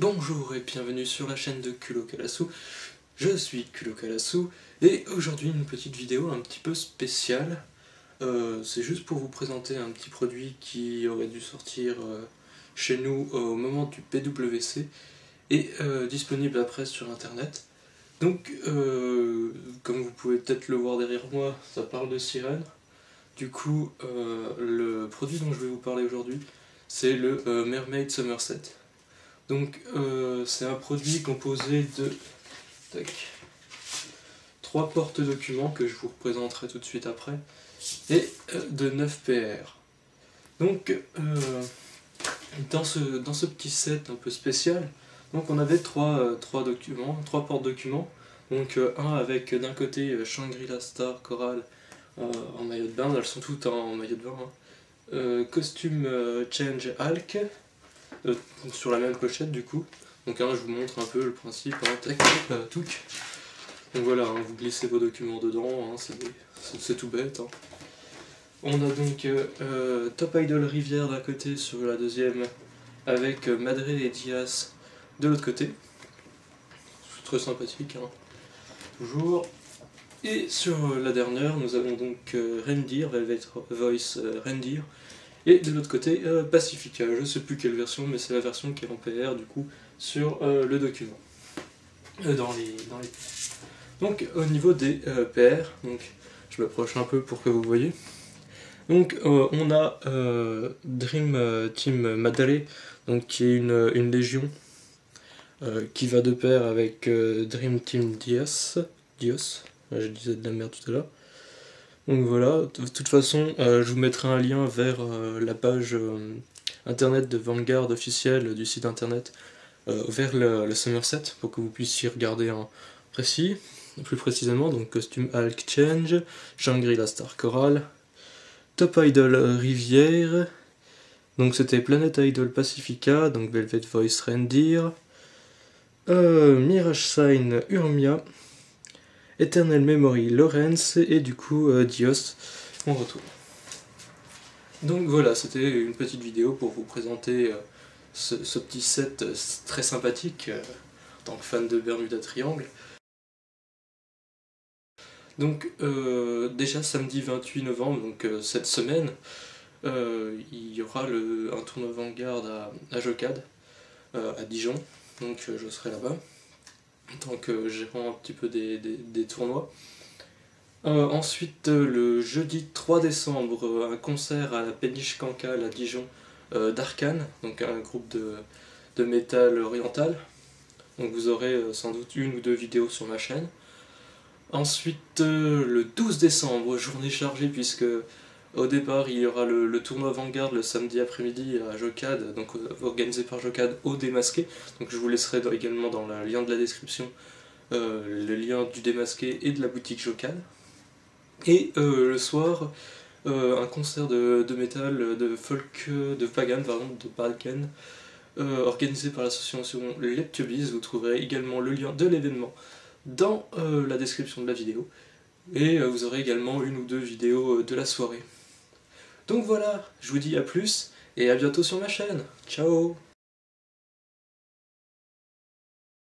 Bonjour et bienvenue sur la chaîne de Kurokarasu. Je suis Kurokarasu et aujourd'hui une petite vidéo un petit peu spéciale. C'est juste pour vous présenter un petit produit qui aurait dû sortir chez nous au moment du PWC et disponible après sur internet. Donc comme vous pouvez peut-être le voir derrière moi, ça parle de sirène. Du coup le produit dont je vais vous parler aujourd'hui c'est le Mermaid Summer Set. Donc c'est un produit composé de 3 portes documents que je vous représenterai tout de suite après et de 9 PR. Donc dans ce petit set un peu spécial, donc on avait 3 portes documents. Donc un avec d'un côté Shangri-La Star Coral en maillot de bain, elles sont toutes en maillot de bain, hein. Costume Change Hulk. Sur la même pochette du coup, donc je vous montre un peu le principe, hein. Tac, touc. Donc voilà, hein, vous glissez vos documents dedans, hein, c'est tout bête, hein. On a donc Top Idol Riviere d'un côté sur la deuxième, avec Madre et Diaz de l'autre côté, c'est très sympathique, hein, toujours. Et sur la dernière, nous avons donc Rendir, Velvet Voice Rendir. Et de l'autre côté, Pacifica, je ne sais plus quelle version, mais c'est la version qui est en PR du coup sur le document. Dans les... Donc au niveau des PR, donc, je m'approche un peu pour que vous voyez. Donc on a Dream Team Madale, donc, qui est une légion qui va de pair avec Dream Team Dios, je disais de la merde tout à l'heure. Donc voilà, de toute façon, je vous mettrai un lien vers la page internet de Vanguard officielle du site internet, vers le Summer Set, pour que vous puissiez regarder un plus précisément, donc costume Hulk Change, Shangri-La Star Coral, Top Idol Rivière, donc c'était Planet Idol Pacifica, donc Velvet Voice Rendir, Mirage Sign Urmia, Eternal Memory Lorenz et du coup Dios en retour. Donc voilà, c'était une petite vidéo pour vous présenter ce petit set très sympathique en tant que fan de Bermuda Triangle. Donc déjà samedi 28 novembre, donc cette semaine, il y aura un tournoi Vanguard à Jocade, à Dijon, donc je serai là-bas. En tant que gérant un petit peu des tournois. Ensuite, le jeudi 3 décembre, un concert à la péniche Cancale à Dijon d'Arkane, donc un groupe de métal oriental. Donc vous aurez sans doute une ou deux vidéos sur ma chaîne. Ensuite, le 12 décembre, journée chargée, puisque au départ il y aura le tournoi Vanguard le samedi après-midi à Jocade, donc organisé par Jocade au Démasqué. Donc je vous laisserai également dans le lien de la description le lien du Démasqué et de la boutique Jocade. Et le soir, un concert de métal, de folk, de pagan, organisé par l'association Leptubis. Vous trouverez également le lien de l'événement dans la description de la vidéo. Et vous aurez également une ou deux vidéos de la soirée. Donc voilà, je vous dis à plus et à bientôt sur ma chaîne. Ciao!